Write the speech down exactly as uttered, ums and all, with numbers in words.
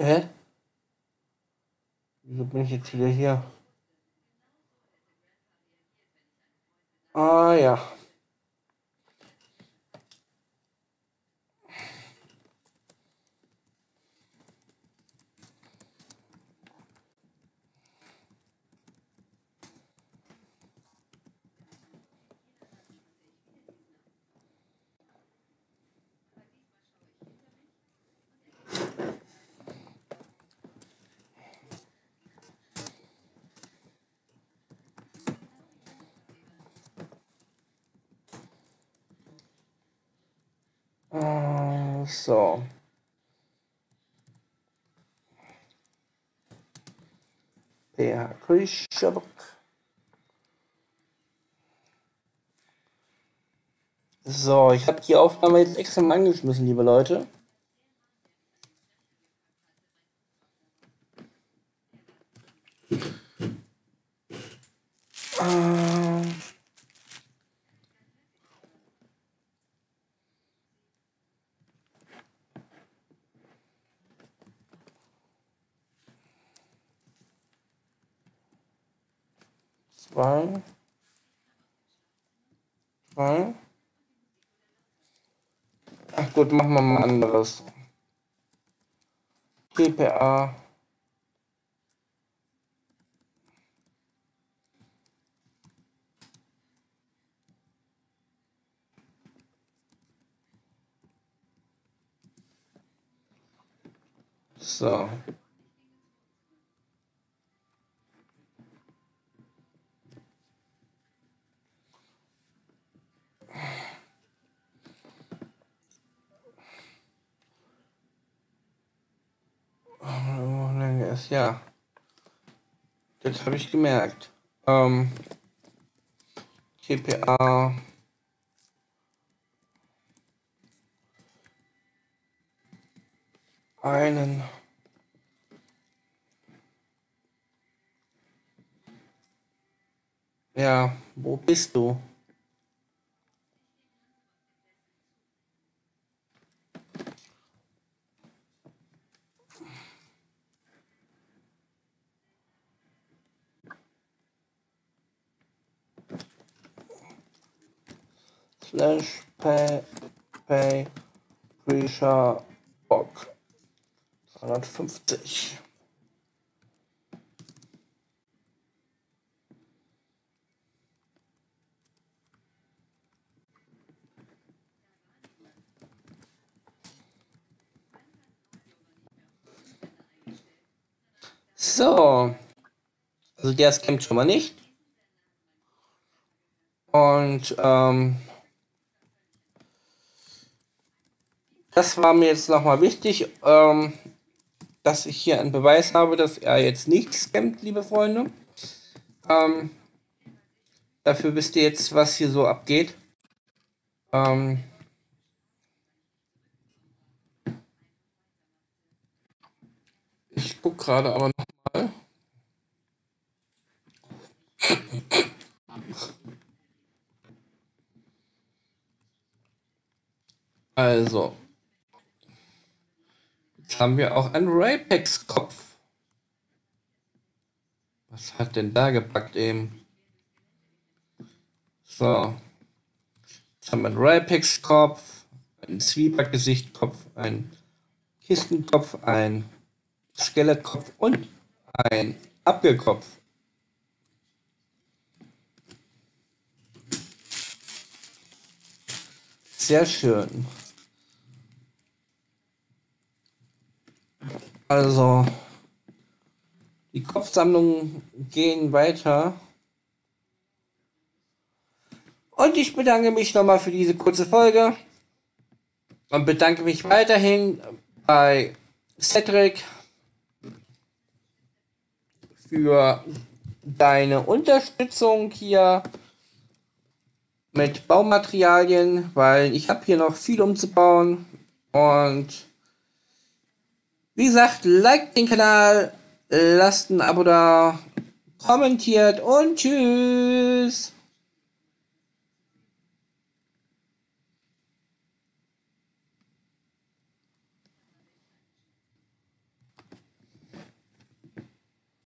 Hä? Wieso bin ich jetzt wieder hier? Ah ja. So. Der Kühlschrank. So, ich habe die Aufnahme jetzt extra mal angeschmissen, liebe Leute. Zwei, zwei. Ach gut, machen wir mal anderes. P P A. So. Ja, das habe ich gemerkt. Ähm, T P A. Einen. Ja, wo bist du? Slash pay pay Grisha Bock dreihundertfünfzig. So, also der scammt schon mal nicht. Und ähm das war mir jetzt nochmal wichtig, ähm, dass ich hier einen Beweis habe, dass er jetzt nicht scammt, liebe Freunde. Ähm, dafür wisst ihr jetzt, was hier so abgeht. Ähm, ich gucke gerade aber nochmal. Also. Haben wir auch einen Rapedex-Kopf. Was hat denn da gepackt eben? So. Jetzt haben wir einen Rapedex-Kopf, einen Zwiebackgesicht-Kopf, einen Kistenkopf, einen Skelettkopf und einen Apfelkopf. Sehr schön. Also, die Kopfsammlungen gehen weiter. Und ich bedanke mich nochmal für diese kurze Folge. Und bedanke mich weiterhin bei Cedric für deine Unterstützung hier mit Baumaterialien, weil ich habe hier noch viel umzubauen. Und wie gesagt, liked den Kanal, lasst ein Abo da, kommentiert und tschüss!